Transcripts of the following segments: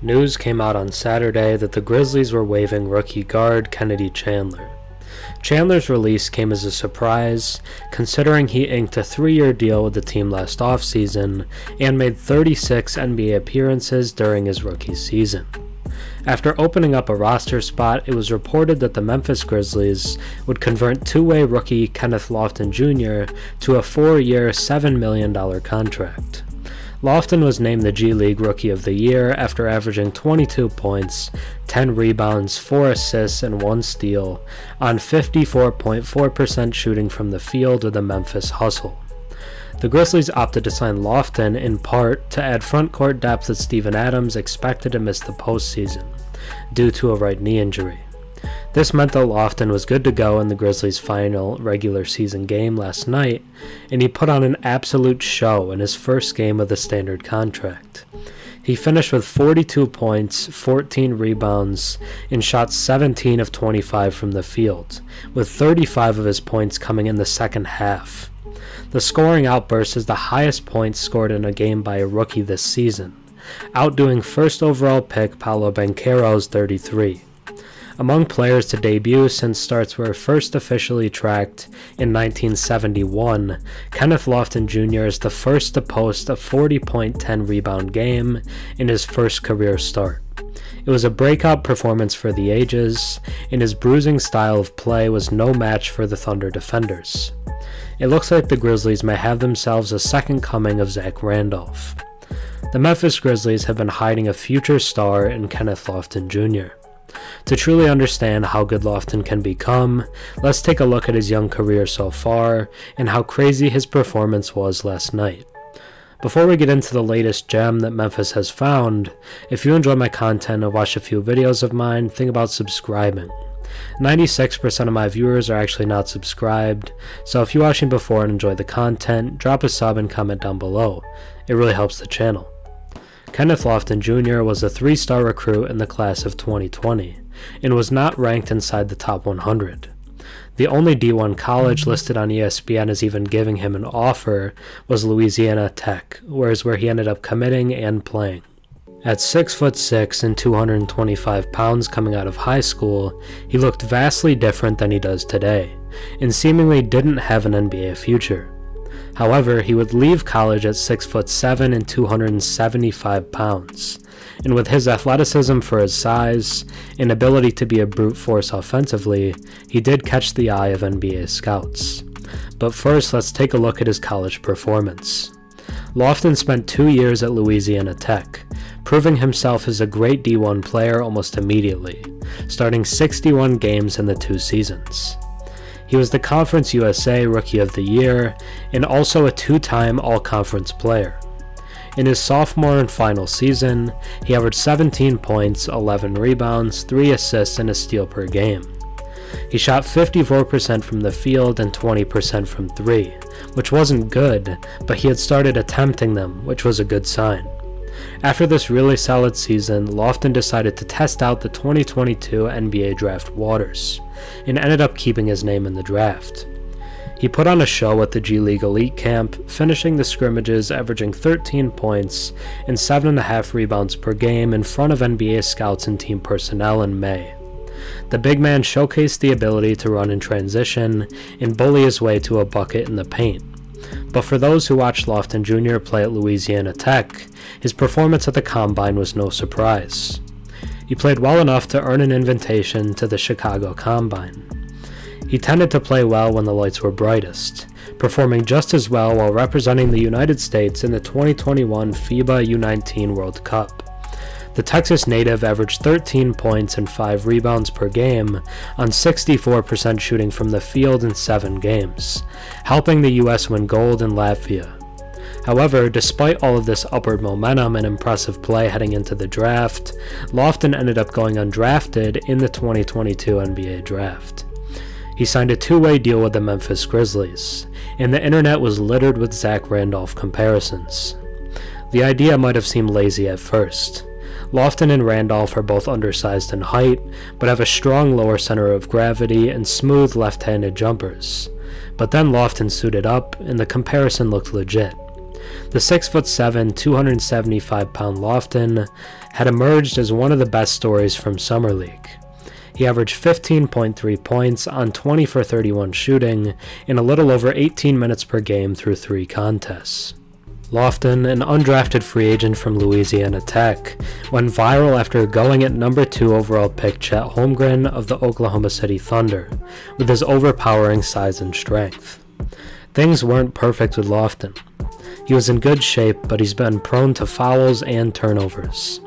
News came out on Saturday that the Grizzlies were waiving rookie guard Kennedy Chandler. Chandler's release came as a surprise, considering he inked a 3-year deal with the team last offseason and made 36 NBA appearances during his rookie season. After opening up a roster spot, it was reported that the Memphis Grizzlies would convert two-way rookie Kenneth Lofton Jr. to a 4-year, $7 million contract. Lofton was named the G League Rookie of the Year after averaging 22 points, 10 rebounds, 4 assists, and 1 steal on 54.4% shooting from the field with the Memphis Hustle. The Grizzlies opted to sign Lofton in part to add front-court depth that Stephen Adams expected to miss the postseason due to a right knee injury. This meant that Lofton was good to go in the Grizzlies' final regular season game last night, and he put on an absolute show in his first game of the standard contract. He finished with 42 points, 14 rebounds, and shot 17 of 25 from the field, with 35 of his points coming in the second half. The scoring outburst is the highest points scored in a game by a rookie this season, outdoing first overall pick Paolo Banchero's 33. Among players to debut since starts were first officially tracked in 1971, Kenneth Lofton Jr. is the first to post a 40.10 rebound game in his first career start. It was a breakout performance for the ages, and his bruising style of play was no match for the Thunder defenders. It looks like the Grizzlies may have themselves a second coming of Zach Randolph. The Memphis Grizzlies have been hiding a future star in Kenneth Lofton Jr. To truly understand how good Lofton can become, let's take a look at his young career so far and how crazy his performance was last night. Before we get into the latest gem that Memphis has found, if you enjoy my content and watch a few videos of mine, think about subscribing. 96% of my viewers are actually not subscribed, so if you're watching before and enjoy the content, drop a sub and comment down below. It really helps the channel. Kenneth Lofton Jr. was a 3-star recruit in the class of 2020, and was not ranked inside the top 100. The only D1 college listed on ESPN as even giving him an offer was Louisiana Tech, where he ended up committing and playing. At 6'6" and 225 pounds coming out of high school, he looked vastly different than he does today, and seemingly didn't have an NBA future. However, he would leave college at 6'7" and 275 pounds, and with his athleticism for his size and ability to be a brute force offensively, he did catch the eye of NBA scouts. But first, let's take a look at his college performance. Lofton spent 2 years at Louisiana Tech, proving himself as a great D1 player almost immediately, starting 61 games in the 2 seasons. He was the Conference USA Rookie of the Year and also a 2-time All-Conference player. In his sophomore and final season, he averaged 17 points, 11 rebounds, 3 assists, and a steal per game. He shot 54% from the field and 20% from 3, which wasn't good, but he had started attempting them, which was a good sign. After this really solid season, Lofton decided to test out the 2022 NBA draft waters, and ended up keeping his name in the draft. He put on a show at the G League Elite Camp, finishing the scrimmages averaging 13 points and 7.5 rebounds per game in front of NBA scouts and team personnel in May. The big man showcased the ability to run in transition and bully his way to a bucket in the paint. But for those who watched Lofton Jr. play at Louisiana Tech, his performance at the Combine was no surprise. He played well enough to earn an invitation to the Chicago Combine. He tended to play well when the lights were brightest, performing just as well while representing the United States in the 2021 FIBA U19 World Cup. The Texas native averaged 13 points and 5 rebounds per game on 64% shooting from the field in 7 games, helping the US win gold in Latvia. However, despite all of this upward momentum and impressive play heading into the draft, Lofton ended up going undrafted in the 2022 NBA draft. He signed a 2-way deal with the Memphis Grizzlies, and the internet was littered with Zach Randolph comparisons. The idea might have seemed lazy at first. Lofton and Randolph are both undersized in height, but have a strong lower center of gravity and smooth left-handed jumpers. But then Lofton suited up, and the comparison looked legit. The 6'7", 275-pound Lofton had emerged as one of the best stories from Summer League. He averaged 15.3 points on 20 for 31 shooting in a little over 18 minutes per game through 3 contests. Lofton, an undrafted free agent from Louisiana Tech, went viral after going at number 2 overall pick Chet Holmgren of the Oklahoma City Thunder, with his overpowering size and strength. Things weren't perfect with Lofton. He was in good shape, but he's been prone to fouls and turnovers.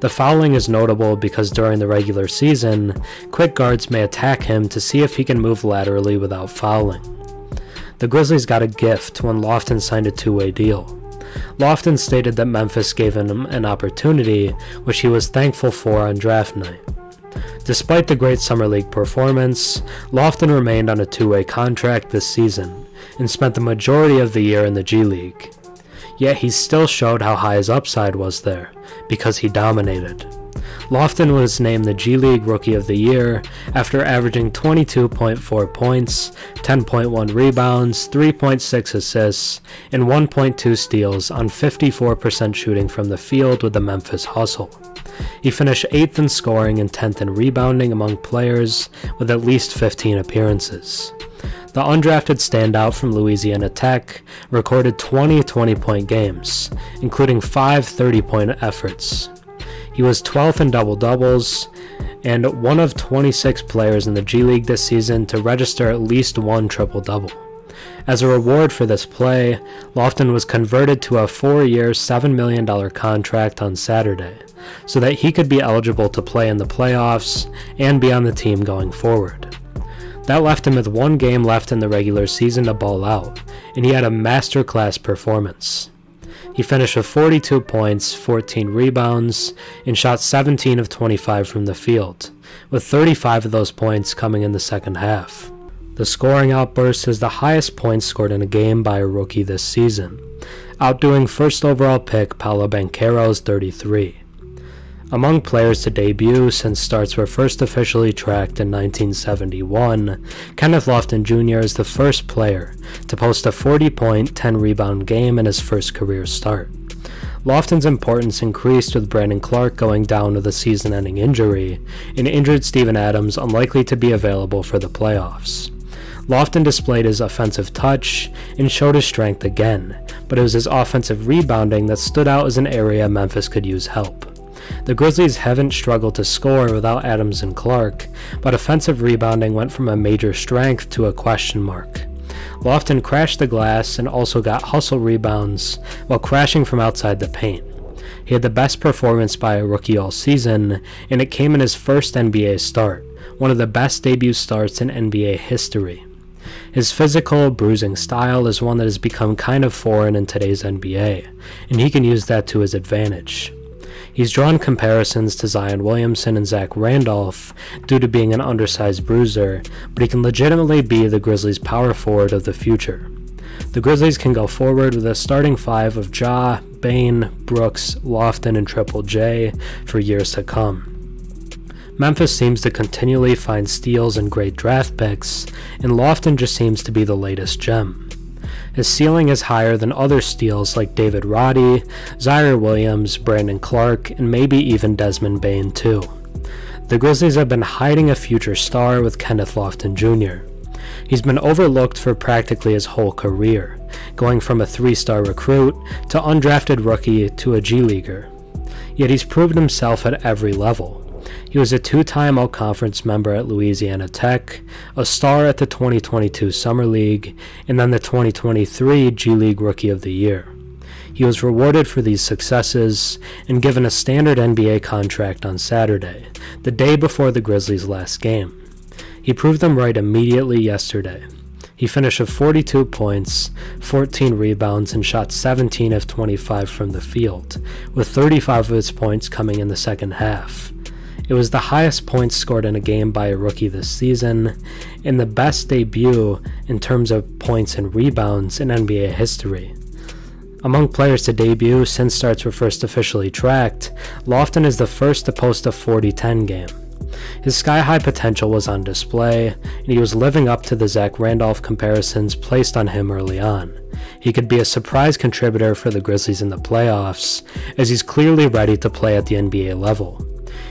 The fouling is notable because during the regular season, quick guards may attack him to see if he can move laterally without fouling. The Grizzlies got a gift when Lofton signed a two-way deal. Lofton stated that Memphis gave him an opportunity, which he was thankful for on draft night. Despite the great Summer League performance, Lofton remained on a two-way contract this season, and spent the majority of the year in the G League. Yet he still showed how high his upside was there, because he dominated. Lofton was named the G League Rookie of the Year after averaging 22.4 points, 10.1 rebounds, 3.6 assists, and 1.2 steals on 54% shooting from the field with the Memphis Hustle. He finished 8th in scoring and 10th in rebounding among players with at least 15 appearances. The undrafted standout from Louisiana Tech recorded 20 20-point games, including 5 30-point efforts. He was 12th in double-doubles, and one of 26 players in the G League this season to register at least one triple-double. As a reward for this play, Lofton was converted to a 4-year, $7 million contract on Saturday, so that he could be eligible to play in the playoffs and be on the team going forward. That left him with one game left in the regular season to ball out, and he had a masterclass performance. He finished with 42 points, 14 rebounds, and shot 17 of 25 from the field, with 35 of those points coming in the second half. The scoring outburst is the highest points scored in a game by a rookie this season, outdoing first overall pick Paolo Banchero's 33. Among players to debut since starts were first officially tracked in 1971, Kenneth Lofton Jr. is the first player to post a 40-point, 10-rebound game in his first career start. Lofton's importance increased with Brandon Clarke going down with a season-ending injury, and injured Stephen Adams unlikely to be available for the playoffs. Lofton displayed his offensive touch and showed his strength again, but it was his offensive rebounding that stood out as an area Memphis could use help. The Grizzlies haven't struggled to score without Adams and Clarke, but offensive rebounding went from a major strength to a question mark. Lofton crashed the glass and also got hustle rebounds while crashing from outside the paint. He had the best performance by a rookie all season, and it came in his first NBA start, one of the best debut starts in NBA history. His physical, bruising style is one that has become kind of foreign in today's NBA, and he can use that to his advantage. He's drawn comparisons to Zion Williamson and Zach Randolph due to being an undersized bruiser, but he can legitimately be the Grizzlies' power forward of the future. The Grizzlies can go forward with a starting five of Ja, Bane, Brooks, Lofton, and Triple J for years to come. Memphis seems to continually find steals and great draft picks, and Lofton just seems to be the latest gem. His ceiling is higher than other steals like David Roddy, Ziaire Williams, Brandon Clarke, and maybe even Desmond Bane too. The Grizzlies have been hiding a future star with Kenneth Lofton Jr. He's been overlooked for practically his whole career, going from a 3-star recruit to undrafted rookie to a G Leaguer. Yet he's proven himself at every level. He was a 2-time All-Conference member at Louisiana Tech, a star at the 2022 Summer League, and then the 2023 G League Rookie of the Year. He was rewarded for these successes and given a standard NBA contract on Saturday, the day before the Grizzlies' last game. He proved them right immediately yesterday. He finished with 42 points, 14 rebounds, and shot 17 of 25 from the field, with 35 of his points coming in the second half. It was the highest points scored in a game by a rookie this season, and the best debut in terms of points and rebounds in NBA history. Among players to debut since starts were first officially tracked, Lofton is the first to post a 40-10 game. His sky-high potential was on display, and he was living up to the Zach Randolph comparisons placed on him early on. He could be a surprise contributor for the Grizzlies in the playoffs, as he's clearly ready to play at the NBA level.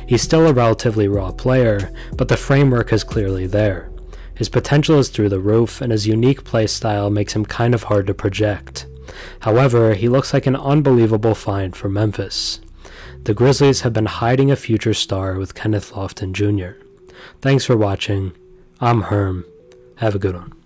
He's still a relatively raw player, but the framework is clearly there. His potential is through the roof, and his unique play style makes him kind of hard to project. However, he looks like an unbelievable find for Memphis. The Grizzlies have been hiding a future star with Kenneth Lofton Jr. Thanks for watching. I'm Herm. Have a good one.